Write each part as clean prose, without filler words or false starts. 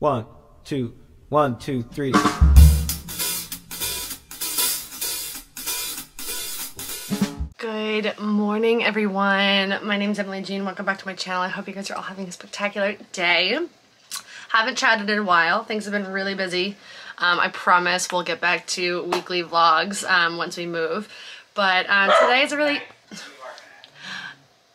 1, 2, 1, 2, 3. Good morning, everyone. My name is Emily Jean. Welcome back to my channel. I hope you guys are all having a spectacular day. Haven't chatted in a while. Things have been really busy. I promise we'll get back to weekly vlogs once we move. But today is a really...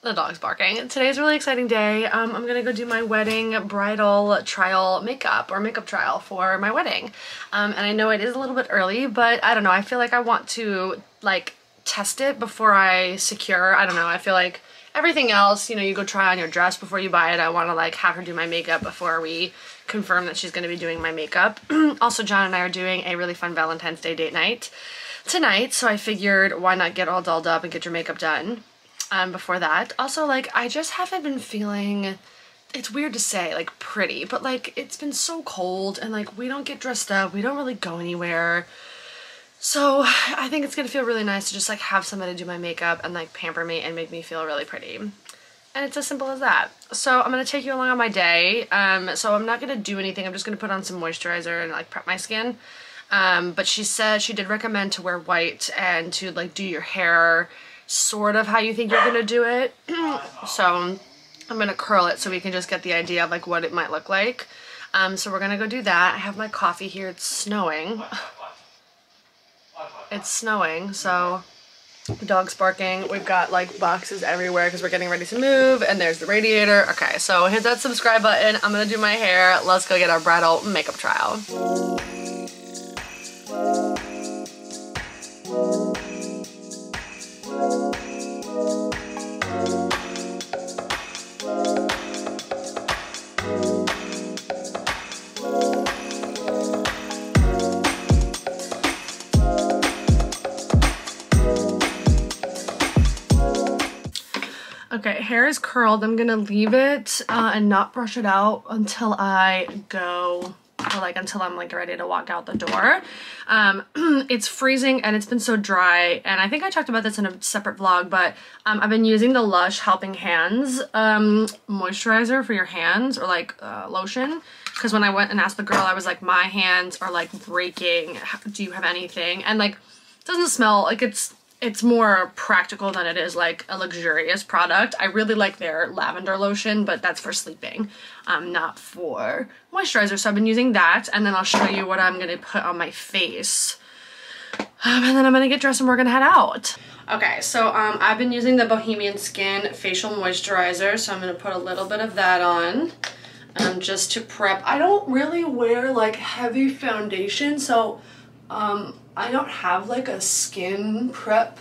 The dog's barking. Today's a really exciting day. I'm gonna go do my wedding bridal trial makeup or makeup trial for my wedding. And I know it is a little bit early, but I don't know. I feel like I want to like test it before I secure. I don't know. I feel like everything else, you know, you go try on your dress before you buy it. I want to like have her do my makeup before we confirm that she's gonna be doing my makeup. Also, John and I are doing a really fun Valentine's Day date night tonight. So I figured why not get all dolled up and get your makeup done. Before that. Also, like, I just haven't been feeling, it's weird to say, like, pretty, but, like, it's been so cold, and, like, we don't get dressed up, we don't really go anywhere, so I think it's gonna feel really nice to just, like, have somebody do my makeup and, like, pamper me and make me feel really pretty, and it's as simple as that. So I'm gonna take you along on my day, so I'm not gonna do anything, I'm just gonna put on some moisturizer and, like, prep my skin, but she said, she did recommend to wear white and to, like, do your hair sort of how you think you're gonna do it. So I'm gonna curl it so we can just get the idea of like what it might look like. So we're gonna go do that. I have my coffee here. It's snowing. It's snowing, so the dog's barking. We've got like boxes everywhere because we're getting ready to move, and there's the radiator. Okay, so hit that subscribe button. I'm gonna do my hair. Let's go get our bridal makeup trial. Okay, hair is curled. I'm gonna leave it and not brush it out until I go, or like until I'm like ready to walk out the door. It's freezing and it's been so dry, and I think I talked about this in a separate vlog, but I've been using the Lush Helping Hands moisturizer for your hands, or like lotion, because when I went and asked the girl, I was like, my hands are like breaking, do you have anything? And like it doesn't smell, like it's more practical than it is like a luxurious product. I really like their lavender lotion, but that's for sleeping, not for moisturizer. So I've been using that, and then I'll show you what I'm gonna put on my face. And then I'm gonna get dressed and we're gonna head out. Okay, so I've been using the Bohemian Skin facial moisturizer. So I'm gonna put a little bit of that on just to prep. I don't really wear like heavy foundation, so I don't have like a skin prep.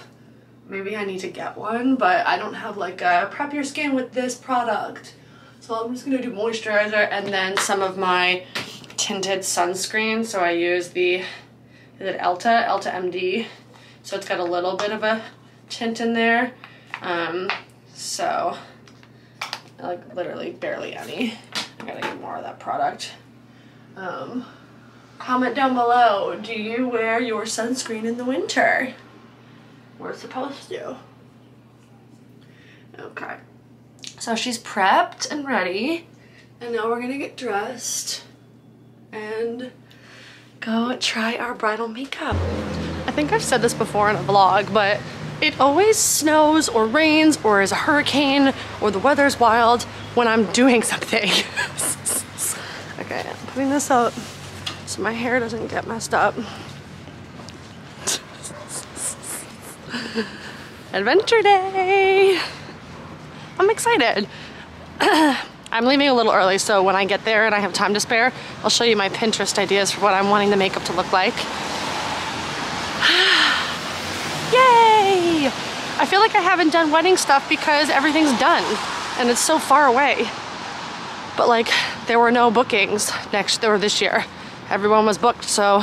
Maybe I need to get one, but I don't have like a prep your skin with this product. So I'm just gonna do moisturizer and then some of my tinted sunscreen. So I use the, is it Elta MD. So it's got a little bit of a tint in there. So like literally barely any. I gotta get more of that product. Comment down below, do you wear your sunscreen in the winter? We're supposed to. Okay. So she's prepped and ready. And now we're gonna get dressed and go try our bridal makeup. I think I've said this before in a vlog, but it always snows or rains or is a hurricane or the weather's wild when I'm doing something. Okay, I'm putting this up so my hair doesn't get messed up. Adventure day! I'm excited. I'm leaving a little early, so when I get there and I have time to spare, I'll show you my Pinterest ideas for what I'm wanting the makeup to look like. Yay! I feel like I haven't done wedding stuff because everything's done and it's so far away. But like, there were no bookings this year. Everyone was booked, so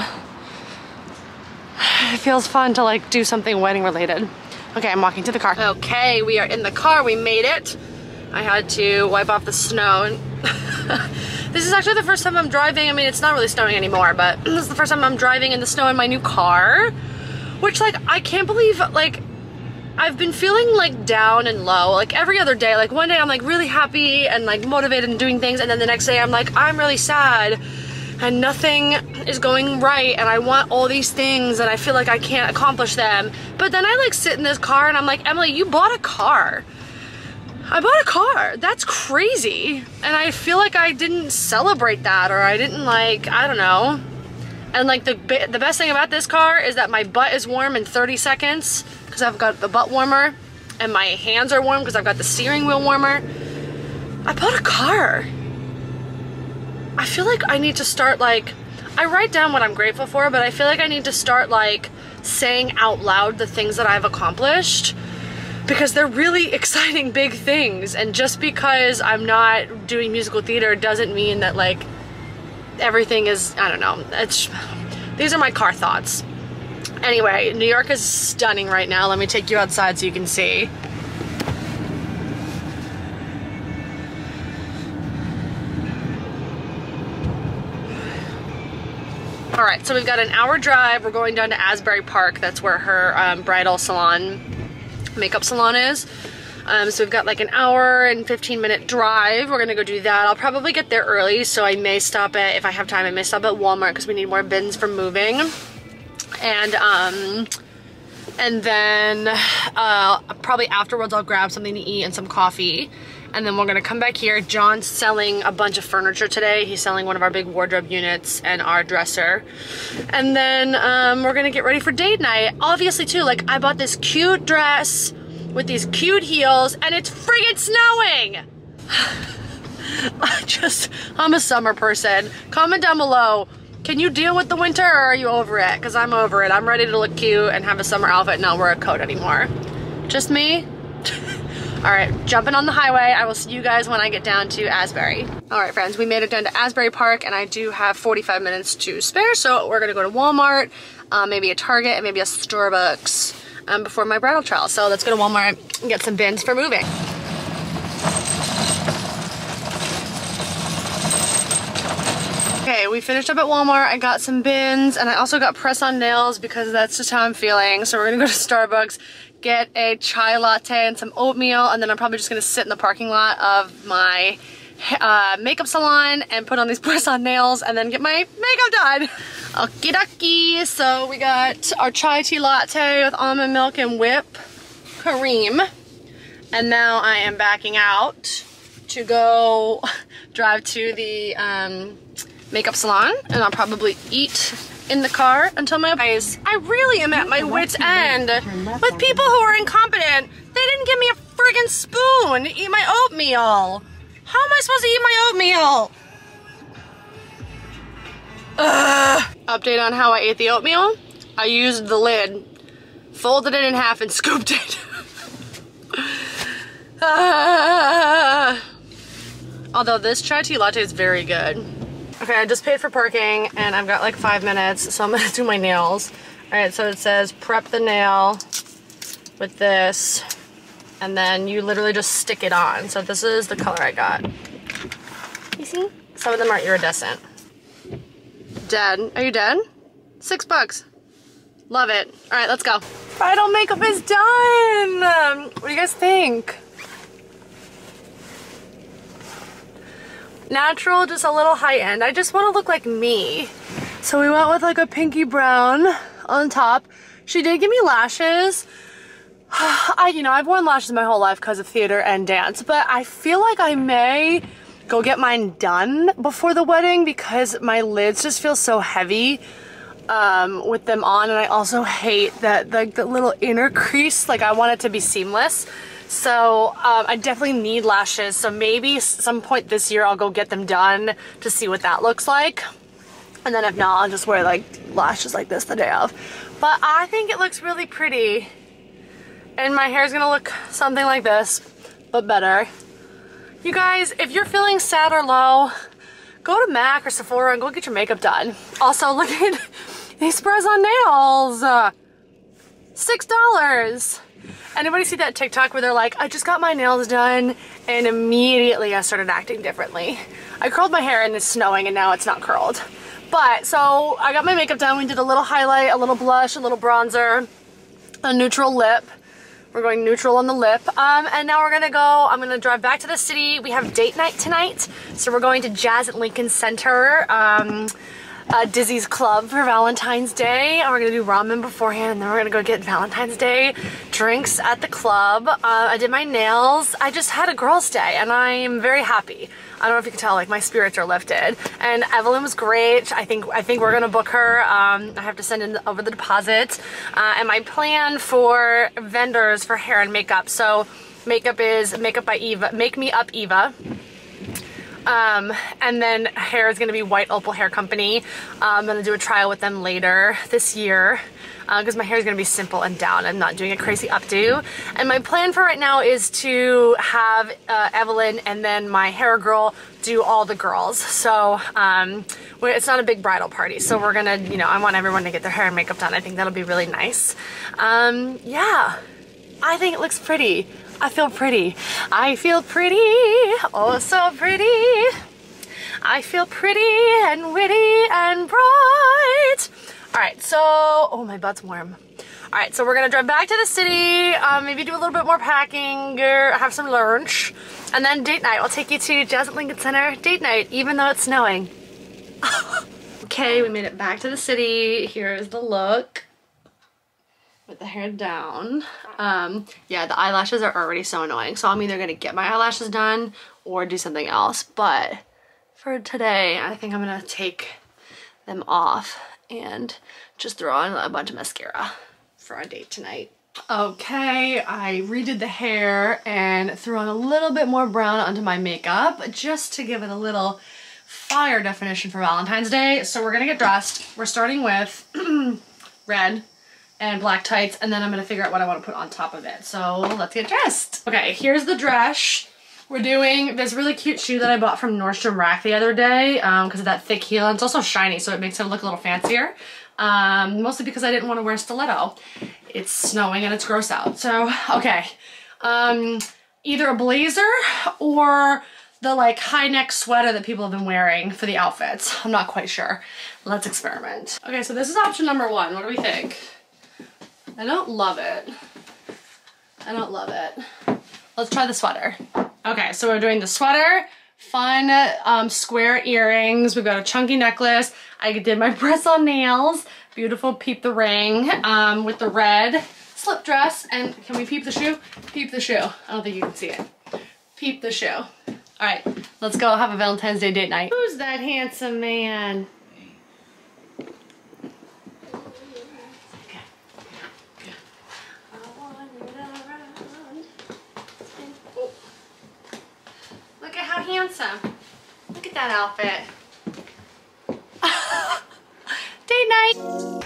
it feels fun to like do something wedding related. Okay, I'm walking to the car. Okay, we are in the car, we made it. I had to wipe off the snow. This is actually the first time I'm driving. I mean, it's not really snowing anymore, but this is the first time I'm driving in the snow in my new car, which like, I can't believe like I've been feeling like down and low, like every other day. Like one day I'm like really happy and like motivated and doing things, and then the next day I'm like, I'm really sad and nothing is going right and I want all these things and I feel like I can't accomplish them. But then I like sit in this car and I'm like, Emily, you bought a car. I bought a car. That's crazy. And I feel like I didn't celebrate that, or I didn't like, I don't know. And like the best thing about this car is that my butt is warm in 30 seconds because I've got the butt warmer, and my hands are warm because I've got the steering wheel warmer. I bought a car. I feel like I need to start like, I write down what I'm grateful for, but I feel like I need to start like saying out loud the things that I've accomplished, because they're really exciting big things. And just because I'm not doing musical theater doesn't mean that like everything is, I don't know. It's, these are my car thoughts. Anyway, New York is stunning right now. Let me take you outside so you can see. All right, so we've got an hour drive. We're going down to Asbury Park. That's where her bridal salon, makeup salon is. So we've got like an hour and 15-minute drive. We're gonna go do that. I'll probably get there early, so I may stop at, if I have time, I may stop at Walmart because we need more bins for moving. And then probably afterwards I'll grab something to eat and some coffee. And then we're gonna come back here. John's selling a bunch of furniture today. He's selling one of our big wardrobe units and our dresser. And then we're gonna get ready for date night. Obviously too, like I bought this cute dress with these cute heels and it's friggin' snowing. I'm a summer person. Comment down below, can you deal with the winter or are you over it? Cause I'm over it. I'm ready to look cute and have a summer outfit and not wear a coat anymore. Just me. All right, jumping on the highway. I will see you guys when I get down to Asbury. All right, friends, we made it down to Asbury Park and I do have 45 minutes to spare. So we're gonna go to Walmart, maybe a Target and maybe a Starbucks before my bridal trial. So let's go to Walmart and get some bins for moving. Okay, we finished up at Walmart. I got some bins and I also got press-on nails because that's just how I'm feeling. So we're gonna go to Starbucks, get a chai latte and some oatmeal, and then I'm probably just gonna sit in the parking lot of my makeup salon and put on these press-on nails and then get my makeup done. Okie dokie. So we got our chai tea latte with almond milk and whip cream. And now I am backing out to go drive to the makeup salon, and I'll probably eat in the car until my eyes. I really am at my wit's end with people who are incompetent. They didn't give me a friggin' spoon to eat my oatmeal. How am I supposed to eat my oatmeal? Ugh. Update on how I ate the oatmeal. I used the lid, folded it in half and scooped it. Although this chai tea latte is very good. Okay, I just paid for parking and I've got like 5 minutes, so I'm gonna do my nails. All right, so it says prep the nail with this, and then you literally just stick it on. So this is the color I got. You see? Some of them are iridescent. Dead. Are you dead? $6. Love it. All right, let's go. Bridal makeup is done. What do you guys think? Natural, just a little high end. I just want to look like me. So we went with like a pinky brown on top. She did give me lashes. I've worn lashes my whole life because of theater and dance, but I feel like I may go get mine done before the wedding because my lids just feel so heavy with them on, and I also hate that like the little inner crease. Like I want it to be seamless, so I definitely need lashes. So maybe some point this year I'll go get them done to see what that looks like, and then if not, I'll just wear like lashes like this the day of. But I think it looks really pretty. And my hair's gonna look something like this, but better. You guys, if you're feeling sad or low, go to MAC or Sephora and go get your makeup done. Also, look at these press-on nails. $6. Anybody see that TikTok where they're like, I just got my nails done and immediately I started acting differently. I curled my hair and it's snowing and now it's not curled. But, so I got my makeup done. We did a little highlight, a little blush, a little bronzer, a neutral lip. We're going neutral on the lip. And now we're gonna go, I'm gonna drive back to the city. We have date night tonight. So we're going to Jazz at Lincoln Center, Dizzy's Club for Valentine's Day. And we're gonna do ramen beforehand, and then we're gonna go get Valentine's Day drinks at the club. I did my nails. I just had a girls' day, and I am very happy. I don't know if you can tell, like, my spirits are lifted. And Evelyn was great. I think we're gonna book her. I have to send in over the deposit. And my plan for vendors for hair and makeup. So makeup is Makeup by Eva, Make Me Up Eva. And then hair is gonna be White Opal Hair Company. I'm gonna do a trial with them later this year, because my hair is gonna be simple and down. I'm not doing a crazy updo. And my plan for right now is to have Evelyn and then my hair girl do all the girls. So it's not a big bridal party, so we're gonna, you know, I want everyone to get their hair and makeup done. I think that'll be really nice. Yeah, I think it looks pretty. I feel pretty. I feel pretty. Oh, so pretty. I feel pretty and witty and bright. All right, so, oh, my butt's warm. All right, so we're gonna drive back to the city, maybe do a little bit more packing, have some lunch, and then date night. I'll take you to Jazz at Lincoln Center date night, even though it's snowing. Okay, we made it back to the city. Here's the look. With the hair down. Yeah, the eyelashes are already so annoying, so I'm either gonna get my eyelashes done or do something else, but for today I think I'm gonna take them off and just throw on a bunch of mascara for our date tonight. Okay, I redid the hair and threw on a little bit more brown onto my makeup just to give it a little fire definition for Valentine's Day. So we're gonna get dressed. We're starting with red and black tights, and then I'm gonna figure out what I want to put on top of it. So let's get dressed. Okay, here's the dress. We're doing this really cute shoe that I bought from Nordstrom Rack the other day because of that thick heel. It's also shiny, so it makes it look a little fancier. Mostly because I didn't want to wear stiletto. It's snowing and it's gross out. So, okay. Either a blazer or the like high neck sweater that people have been wearing for the outfits. I'm not quite sure. Let's experiment. Okay, so this is option number one. What do we think? I don't love it. I don't love it. Let's try the sweater. Okay, so we're doing the sweater, fun square earrings. We've got a chunky necklace. I did my press-on nails. Beautiful, peep the ring with the red slip dress. And can we peep the shoe? Peep the shoe. I don't think you can see it. Peep the shoe. All right, let's go have a Valentine's Day date night. Who's that handsome man? Handsome. Look at that outfit. Date night.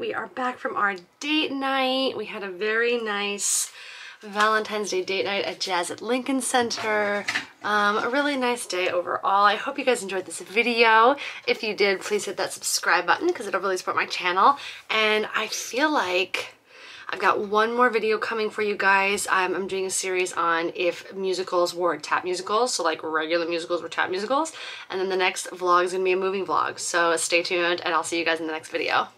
We are back from our date night. We had a very nice Valentine's Day date night at Jazz at Lincoln Center. A really nice day overall. I hope you guys enjoyed this video. If you did, please hit that subscribe button because it'll really support my channel. And I feel like I've got one more video coming for you guys. I'm doing a series on if musicals were tap musicals, so like regular musicals were tap musicals. And then the next vlog is going to be a moving vlog. So stay tuned and I'll see you guys in the next video.